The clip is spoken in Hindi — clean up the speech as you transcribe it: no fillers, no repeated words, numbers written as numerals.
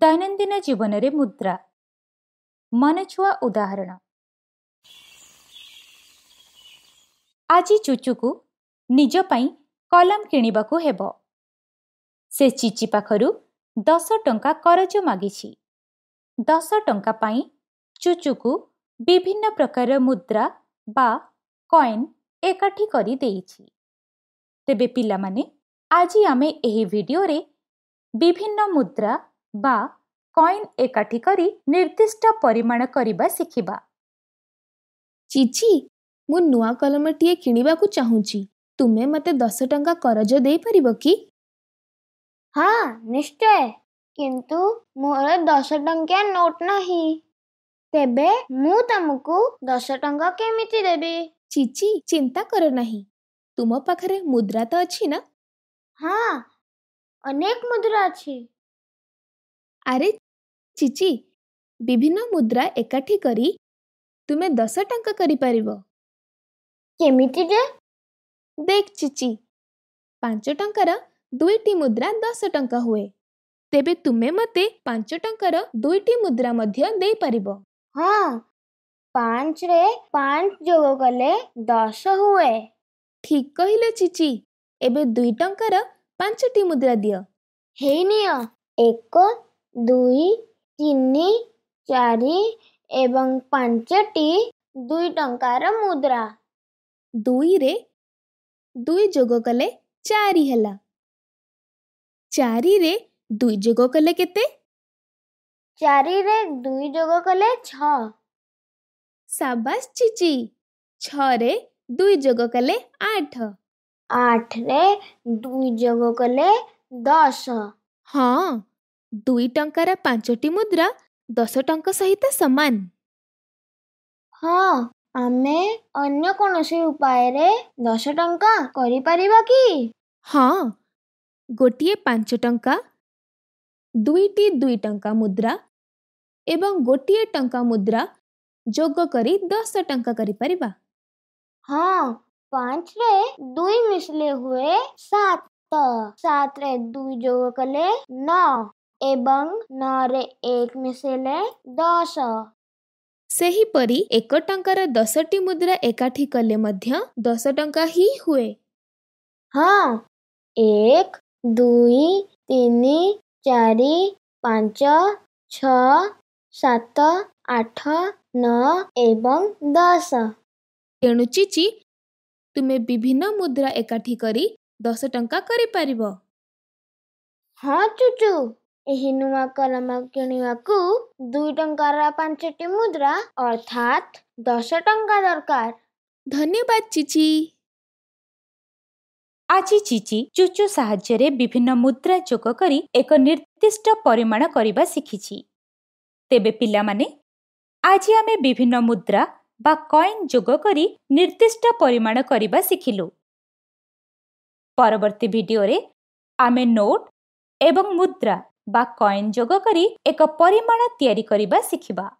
दैनंदिन जीवन रे मुद्रा मनछुआ उदाहरण। आज चुचु को निज पई कलम किणिबाकु हेबो। से चिची पाखरु 10 टंका करज मागिछि। 10 टंका पई चुचु को विभिन्न प्रकार मुद्रा बा कॉइन एकाठी करी देइछि। तेबे पिला माने आजि आमे एही वीडियो रे विभिन्न मुद्रा बा कॉइन एकाठी करी निर्दिष्ट परिमाण करिबा सिखिबा। चिची मु नुआ कलम टिए किणिबाकु चाहुची, तुमे मते 10 टंका करज देई परिबो कि? हां निश्चय, किंतु मोर 10 टंका नोट नाही। तेबे मु तुमको 10 टंका केमिति देबी? चिची चिंता कर नाही, तुम पाखरे मुद्रा तो अछि ना? हां अनेक मुद्रा अछि। अरे चिची, विभिन्न मुद्रा एकाठी करी तुम्हें 10 टंका करी पारिबो केमिति जे? देख चिची, 5 टंकार 2टी मुद्रा 10 टंका हुए। तेबे तुम्हें मते 5 टंकार 2टी मुद्रा मध्य दे पारिबो? हां, 5 रे 5 जोग गले 10 हुए। ठीक कहिलो चिची। एबे 2 टंकार 5टी मुद्रा दियो। हे नियो, 1 2 3 4 एवं 5टी 2 टंकार मुद्रा। 2 रे 2 जोग कले 4 हला। 4 रे 2 जोग कले केते? 4 रे 2 जोग कले 6। शाबाश चिची, 6 रे 2 जोग कले 8। 8 रे 2 जोग कले 10। हाँ, 2 टंकार 5टी मुद्रा 10 टंका सहित समान। हाँ, आमे अन्य कोनोसी उपाय रे 10 टंका करी परिबा कि? हाँ, गोटिए 5 टंका 2टी 2 टंका मुद्रा एवं 1 टंका मुद्रा जोग करी 10 टंका करी परिबा। हाँ, 5 रे 2 मिसले हुए 7 7 रे 2 जोग कले 9 एवं 9 रे 1 मिसले 10। सही परी 1 टंकार 10टी मुद्रा एकाठी कले मध्य 10 टंका ही हुए। हाँ, 1 2 3 4 5 6 7 8 9 एवं 10। तेणु चिची तुम्हें विभिन्न मुद्रा एकाठी करी 10 टंका करी पारिबो। हाँ चुचु, एही नुआ कलम किणिबाकु 2 टंकार 5टी मुद्रा अर्थात 10 टंका दरकार। धन्यवाद चिची। आज चिची चुचु साहाय्य रे विभिन्न मुद्रा जोग करी एक निर्दिष्ट परिमाण करिबा सिखिछि। तेबे पिला माने आज आमे विभिन्न मुद्रा बा कॉइन जोग करी निर्दिष्ट परिमाण करिबा सिखिलु। परवर्ती वीडियो रे आमे नोट एवं मुद्रा बा कॉइन जोग करी एक परिमाण तयारी करिबा सिखिबा।